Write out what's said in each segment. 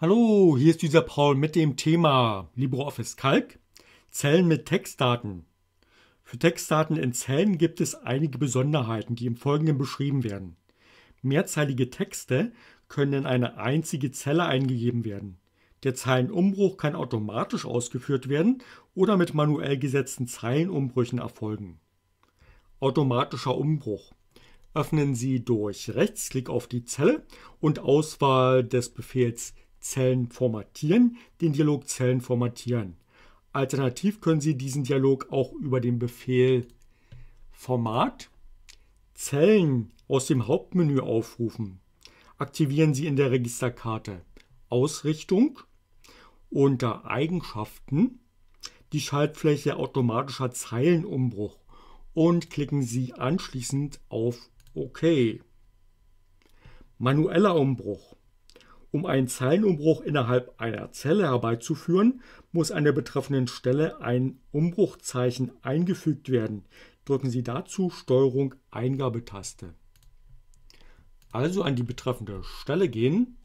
Hallo, hier ist dieser Paul mit dem Thema LibreOffice Calc, Zellen mit Textdaten. Für Textdaten in Zellen gibt es einige Besonderheiten, die im Folgenden beschrieben werden. Mehrzeilige Texte können in eine einzige Zelle eingegeben werden. Der Zeilenumbruch kann automatisch ausgeführt werden oder mit manuell gesetzten Zeilenumbrüchen erfolgen. Automatischer Umbruch. Öffnen Sie durch Rechtsklick auf die Zelle und Auswahl des Befehls Zellen formatieren, den Dialog Zellen formatieren. Alternativ können Sie diesen Dialog auch über den Befehl Format Zellen aus dem Hauptmenü aufrufen. Aktivieren Sie in der Registerkarte Ausrichtung unter Eigenschaften die Schaltfläche automatischer Zeilenumbruch und klicken Sie anschließend auf OK. Manueller Umbruch. Um einen Zeilenumbruch innerhalb einer Zelle herbeizuführen, muss an der betreffenden Stelle ein Umbruchzeichen eingefügt werden. Drücken Sie dazu STRG Eingabetaste. Also an die betreffende Stelle gehen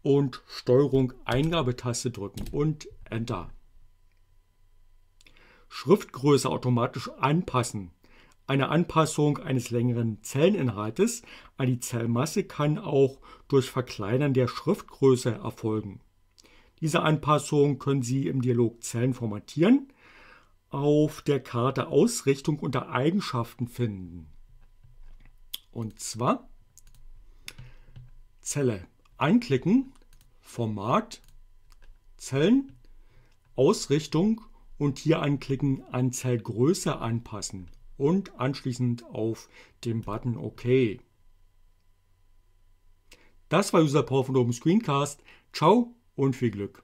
und STRG Eingabetaste drücken und Enter. Schriftgröße automatisch anpassen. Eine Anpassung eines längeren Zelleninhaltes an die Zellmasse kann auch durch Verkleinern der Schriftgröße erfolgen. Diese Anpassung können Sie im Dialog Zellen formatieren auf der Karte Ausrichtung unter Eigenschaften finden. Und zwar Zelle anklicken, Format, Zellen, Ausrichtung und hier anklicken an Zellgröße anpassen. Und anschließend auf den Button OK. Das war User Power von OpenScreencast. Ciao und viel Glück.